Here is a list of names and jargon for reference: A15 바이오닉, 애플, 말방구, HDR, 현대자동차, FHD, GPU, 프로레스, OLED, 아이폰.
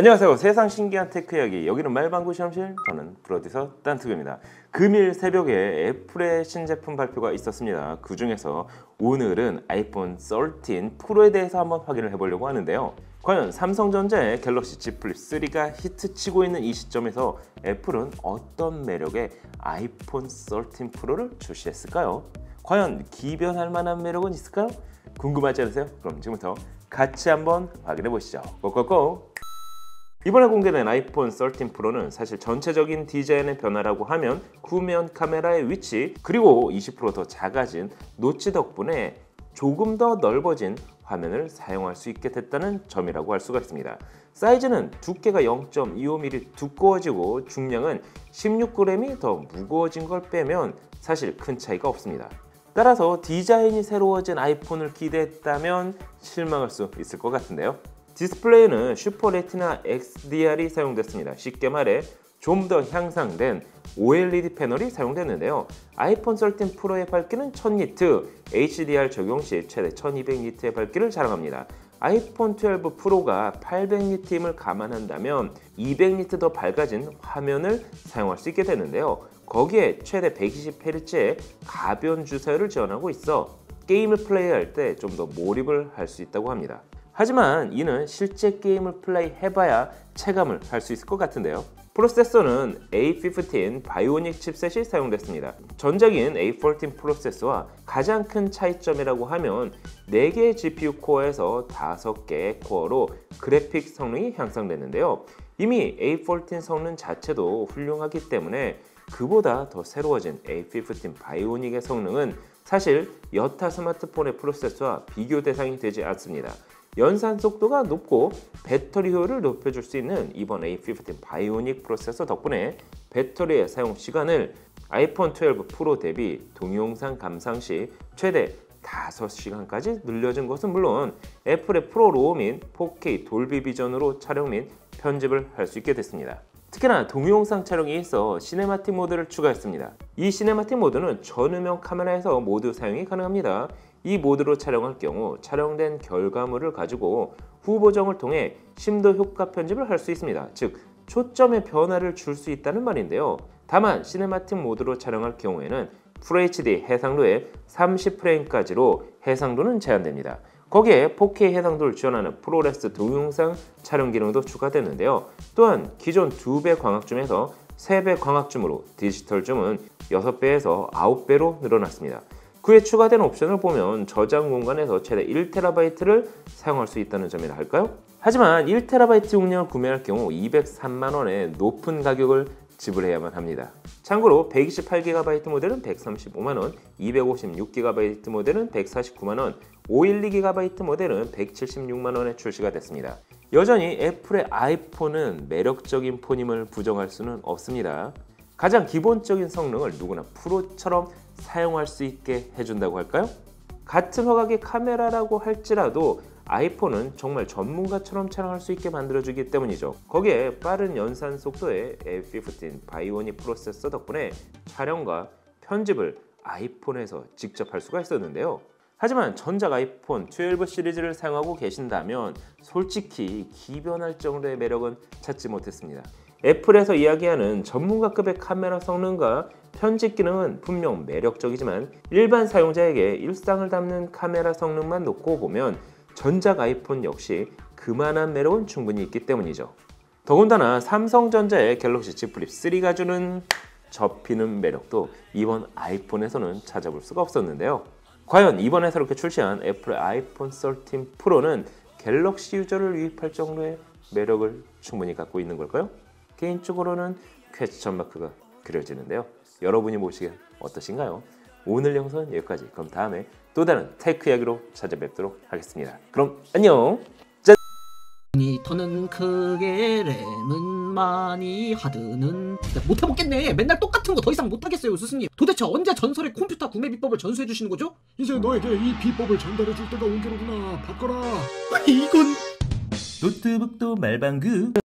안녕하세요. 세상 신기한 테크 이야기, 여기는 말방구 실험실, 저는 프로레스 딴투구입니다. 금일 새벽에 애플의 신제품 발표가 있었습니다. 그 중에서 오늘은 아이폰 13 프로에 대해서 한번 확인을 해보려고 하는데요. 과연 삼성전자의 갤럭시 Z 플립3가 히트치고 있는 이 시점에서 애플은 어떤 매력의 아이폰 13 프로를 출시했을까요? 과연 기변할 만한 매력은 있을까요? 궁금하지 않으세요? 그럼 지금부터 같이 한번 확인해 보시죠. 고고고! 이번에 공개된 아이폰 13 프로는 사실 전체적인 디자인의 변화라고 하면 후면 카메라의 위치, 그리고 20% 더 작아진 노치 덕분에 조금 더 넓어진 화면을 사용할 수 있게 됐다는 점이라고 할 수가 있습니다. 사이즈는 두께가 0.25mm 두꺼워지고 중량은 16g이 더 무거워진 걸 빼면 사실 큰 차이가 없습니다. 따라서 디자인이 새로워진 아이폰을 기대했다면 실망할 수 있을 것 같은데요. 디스플레이는 슈퍼 레티나 XDR이 사용됐습니다. 쉽게 말해 좀 더 향상된 OLED 패널이 사용됐는데요. 아이폰 13 프로의 밝기는 1000니트, HDR 적용 시 최대 1200니트의 밝기를 자랑합니다. 아이폰 12 프로가 800니트임을 감안한다면 200니트 더 밝아진 화면을 사용할 수 있게 되는데요. 거기에 최대 120Hz의 가변 주사율을 지원하고 있어 게임을 플레이할 때 좀 더 몰입을 할 수 있다고 합니다. 하지만 이는 실제 게임을 플레이해봐야 체감을 할 수 있을 것 같은데요. 프로세서는 A15 바이오닉 칩셋이 사용됐습니다. 전작인 A14 프로세서와 가장 큰 차이점이라고 하면 4개의 GPU 코어에서 5개의 코어로 그래픽 성능이 향상됐는데요. 이미 A14 성능 자체도 훌륭하기 때문에 그보다 더 새로워진 A15 바이오닉의 성능은 사실 여타 스마트폰의 프로세서와 비교 대상이 되지 않습니다. 연산 속도가 높고 배터리 효율을 높여줄 수 있는 이번 A15 바이오닉 프로세서 덕분에 배터리의 사용 시간을 아이폰 12 프로 대비 동영상 감상 시 최대 5시간까지 늘려준 것은 물론 애플의 프로 로우민 4K 돌비 비전으로 촬영 및 편집을 할 수 있게 됐습니다. 특히나 동영상 촬영에 있어 시네마틱 모드를 추가했습니다. 이 시네마틱 모드는 전후면 카메라에서 모두 사용이 가능합니다. 이 모드로 촬영할 경우 촬영된 결과물을 가지고 후보정을 통해 심도 효과 편집을 할 수 있습니다. 즉, 초점의 변화를 줄 수 있다는 말인데요. 다만 시네마틱 모드로 촬영할 경우에는 FHD 해상도의 30프레임까지로 해상도는 제한됩니다. 거기에 4K 해상도를 지원하는 프로레스 동영상 촬영 기능도 추가됐는데요. 또한 기존 2배 광학줌에서 3배 광학줌으로 디지털 줌은 6배에서 9배로 늘어났습니다. 그에 추가된 옵션을 보면 저장 공간에서 최대 1TB를 사용할 수 있다는 점이라 할까요? 하지만 1TB 용량을 구매할 경우 203만원의 높은 가격을 지불해야만 합니다. 참고로 128GB 모델은 135만원, 256GB 모델은 149만원, 512GB 모델은 176만원에 출시가 됐습니다. 여전히 애플의 아이폰은 매력적인 폰임을 부정할 수는 없습니다. 가장 기본적인 성능을 누구나 프로처럼 사용할 수 있게 해준다고 할까요? 같은 화각의 카메라라고 할지라도 아이폰은 정말 전문가처럼 촬영할 수 있게 만들어주기 때문이죠. 거기에 빠른 연산 속도의 A15 바이오닉 프로세서 덕분에 촬영과 편집을 아이폰에서 직접 할 수가 있었는데요. 하지만 전작 아이폰 12 시리즈를 사용하고 계신다면 솔직히 기변할 정도의 매력은 찾지 못했습니다. 애플에서 이야기하는 전문가급의 카메라 성능과 편집 기능은 분명 매력적이지만 일반 사용자에게 일상을 담는 카메라 성능만 놓고 보면 전작 아이폰 역시 그만한 매력은 충분히 있기 때문이죠. 더군다나 삼성전자의 갤럭시 Z 플립3가 주는 접히는 매력도 이번 아이폰에서는 찾아볼 수가 없었는데요. 과연 이번에 새롭게 출시한 애플의 아이폰 13 프로는 갤럭시 유저를 유입할 정도의 매력을 충분히 갖고 있는 걸까요? 개인적으로는 퀘스천 마크가 그려지는데요. 여러분이 보시기엔 어떠신가요? 오늘 영상은 여기까지. 그럼 다음에 또 다른 테크 이야기로 찾아뵙도록 하겠습니다. 그럼 안녕! 짠! 모니터는 크게 램은 많이 하드는 못 해먹겠네. 맨날 똑같은 거 더 이상 못하겠어요. 스승님, 도대체 언제 전설의 컴퓨터 구매 비법을 전수해 주시는 거죠? 이제 너에게 이 비법을 전달해 줄 때가 온 거로구나. 바꿔라. 이건 노트북도 말방구.